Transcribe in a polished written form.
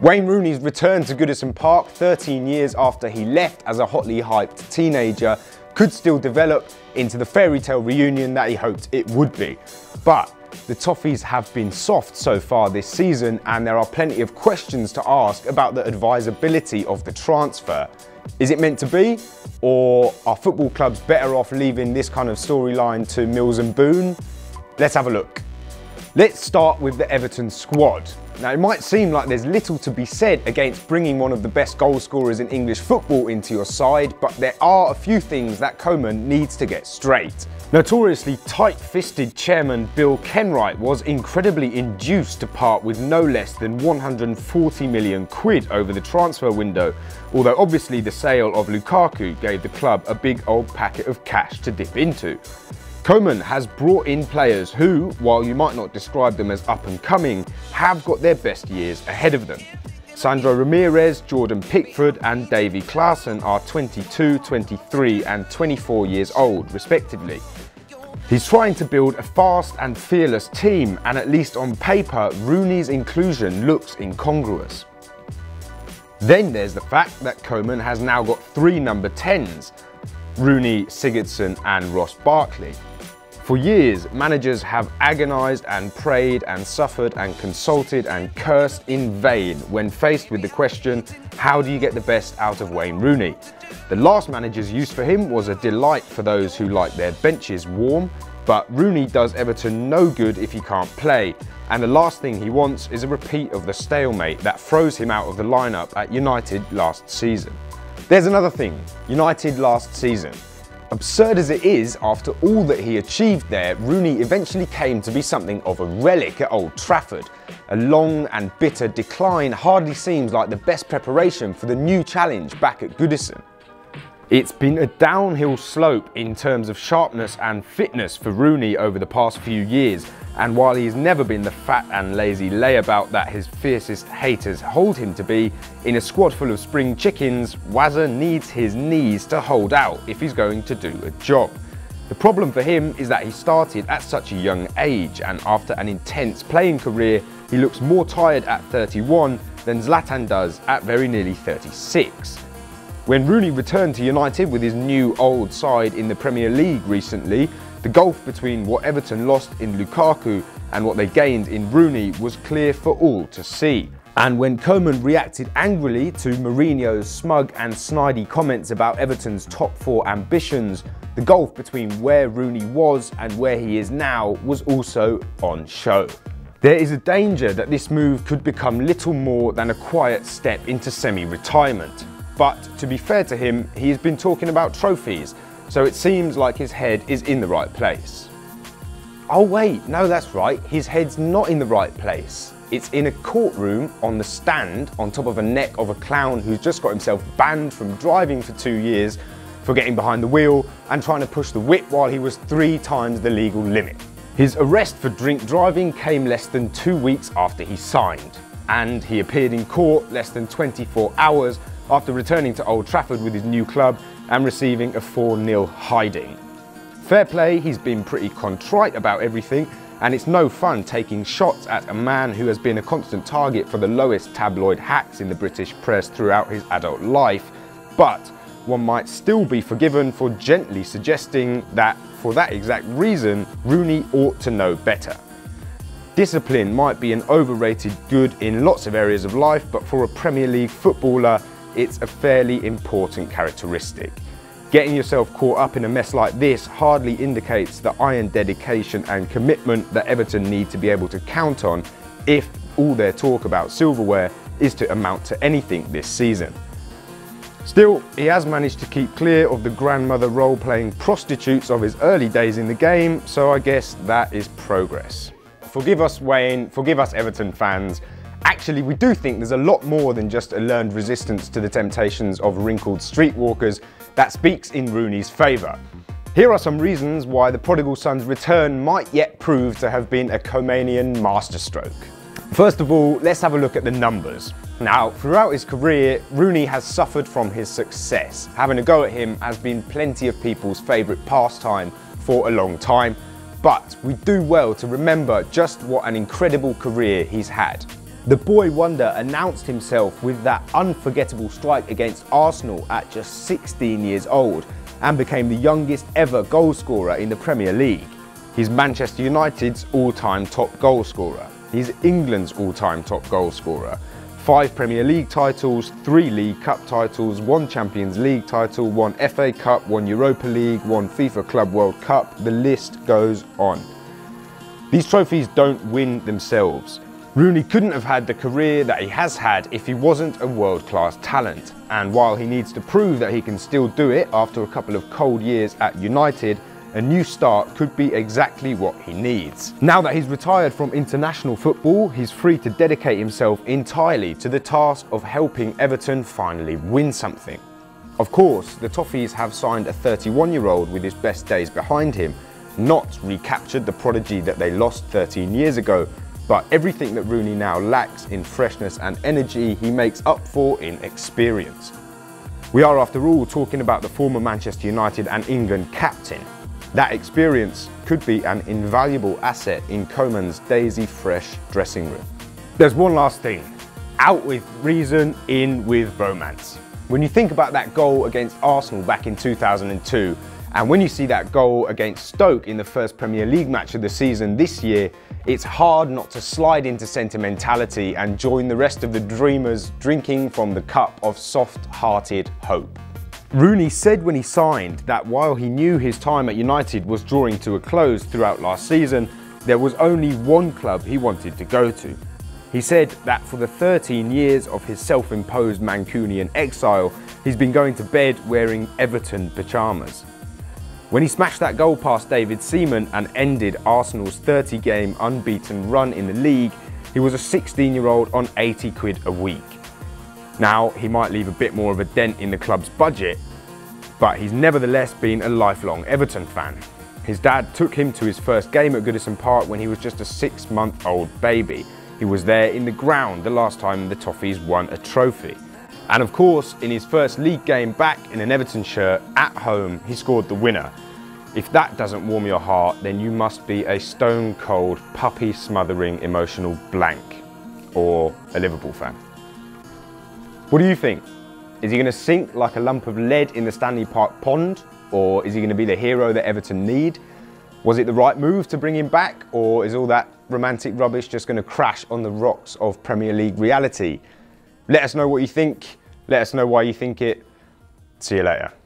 Wayne Rooney's return to Goodison Park 13 years after he left as a hotly hyped teenager could still develop into the fairy tale reunion that he hoped it would be. But the Toffees have been soft so far this season, and there are plenty of questions to ask about the advisability of the transfer. Is it meant to be? Or are football clubs better off leaving this kind of storyline to Mills and Boone? Let's have a look. Let's start with the Everton squad. Now, it might seem like there's little to be said against bringing one of the best goal scorers in English football into your side, but there are a few things that Koeman needs to get straight. Notoriously tight-fisted chairman Bill Kenwright was incredibly induced to part with no less than 140 million quid over the transfer window, although obviously the sale of Lukaku gave the club a big old packet of cash to dip into. Koeman has brought in players who, while you might not describe them as up and coming, have got their best years ahead of them. Sandro Ramirez, Jordan Pickford and Davy Klaassen are 22, 23 and 24 years old, respectively. He's trying to build a fast and fearless team, and at least on paper, Rooney's inclusion looks incongruous. Then there's the fact that Koeman has now got three number 10s, Rooney, Sigurdsson and Ross Barkley. For years, managers have agonised and prayed and suffered and consulted and cursed in vain when faced with the question, how do you get the best out of Wayne Rooney? The last manager's use for him was a delight for those who like their benches warm, but Rooney does Everton no good if he can't play, and the last thing he wants is a repeat of the stalemate that froze him out of the lineup at United last season. There's another thing, United last season. Absurd as it is, after all that he achieved there, Rooney eventually came to be something of a relic at Old Trafford. A long and bitter decline hardly seems like the best preparation for the new challenge back at Goodison. It's been a downhill slope in terms of sharpness and fitness for Rooney over the past few years, and while he's never been the fat and lazy layabout that his fiercest haters hold him to be, in a squad full of spring chickens, Wazza needs his knees to hold out if he's going to do a job. The problem for him is that he started at such a young age, and after an intense playing career, he looks more tired at 31 than Zlatan does at very nearly 36. When Rooney returned to United with his new old side in the Premier League recently, the gulf between what Everton lost in Lukaku and what they gained in Rooney was clear for all to see. And when Koeman reacted angrily to Mourinho's smug and snidey comments about Everton's top four ambitions, the gulf between where Rooney was and where he is now was also on show. There is a danger that this move could become little more than a quiet step into semi-retirement. But to be fair to him, he has been talking about trophies, so it seems like his head is in the right place. Oh wait, no, that's right, his head's not in the right place. It's in a courtroom on the stand on top of a neck of a clown who's just got himself banned from driving for 2 years for getting behind the wheel and trying to push the whip while he was 3 times the legal limit. His arrest for drink driving came less than 2 weeks after he signed, and he appeared in court less than 24 hours after returning to Old Trafford with his new club and receiving a 4-0 hiding. Fair play, he's been pretty contrite about everything, and it's no fun taking shots at a man who has been a constant target for the lowest tabloid hacks in the British press throughout his adult life, but one might still be forgiven for gently suggesting that, for that exact reason, Rooney ought to know better. Discipline might be an overrated good in lots of areas of life, but for a Premier League footballer, it's a fairly important characteristic. Getting yourself caught up in a mess like this hardly indicates the iron dedication and commitment that Everton need to be able to count on if all their talk about silverware is to amount to anything this season. Still, he has managed to keep clear of the grandmother role-playing prostitutes of his early days in the game, so I guess that is progress. Forgive us, Wayne, forgive us, Everton fans. Actually, we do think there's a lot more than just a learned resistance to the temptations of wrinkled streetwalkers that speaks in Rooney's favour. Here are some reasons why the prodigal son's return might yet prove to have been a Koemanian masterstroke. First of all, let's have a look at the numbers. Now, throughout his career, Rooney has suffered from his success. Having a go at him has been plenty of people's favourite pastime for a long time, but we do well to remember just what an incredible career he's had. The boy wonder announced himself with that unforgettable strike against Arsenal at just 16 years old and became the youngest ever goalscorer in the Premier League. He's Manchester United's all-time top goalscorer. He's England's all-time top goalscorer. 5 Premier League titles, 3 League Cup titles, 1 Champions League title, 1 FA Cup, 1 Europa League, 1 FIFA Club World Cup, the list goes on. These trophies don't win themselves. Rooney couldn't have had the career that he has had if he wasn't a world-class talent. And while he needs to prove that he can still do it after a couple of cold years at United, a new start could be exactly what he needs. Now that he's retired from international football, he's free to dedicate himself entirely to the task of helping Everton finally win something. Of course, the Toffees have signed a 31-year-old with his best days behind him, not recaptured the prodigy that they lost 13 years ago, but everything that Rooney now lacks in freshness and energy, he makes up for in experience. We are, after all, talking about the former Manchester United and England captain. That experience could be an invaluable asset in Koeman's daisy-fresh dressing room. There's one last thing. Out with reason, in with romance. When you think about that goal against Arsenal back in 2002, and when you see that goal against Stoke in the first Premier League match of the season this year, it's hard not to slide into sentimentality and join the rest of the dreamers drinking from the cup of soft-hearted hope. Rooney said when he signed that while he knew his time at United was drawing to a close throughout last season, there was only one club he wanted to go to. He said that for the 13 years of his self-imposed Mancunian exile, he's been going to bed wearing Everton pyjamas. When he smashed that goal past David Seaman and ended Arsenal's 30-game unbeaten run in the league, he was a 16-year-old on 80 quid a week. Now, he might leave a bit more of a dent in the club's budget, but he's nevertheless been a lifelong Everton fan. His dad took him to his first game at Goodison Park when he was just a 6-month-old baby. He was there in the ground the last time the Toffees won a trophy. And of course, in his first league game back in an Everton shirt at home, he scored the winner. If that doesn't warm your heart, then you must be a stone-cold, puppy-smothering emotional blank, or a Liverpool fan. What do you think? Is he going to sink like a lump of lead in the Stanley Park pond? Or is he going to be the hero that Everton need? Was it the right move to bring him back? Or is all that romantic rubbish just going to crash on the rocks of Premier League reality? Let us know what you think. Let us know why you think it. See you later.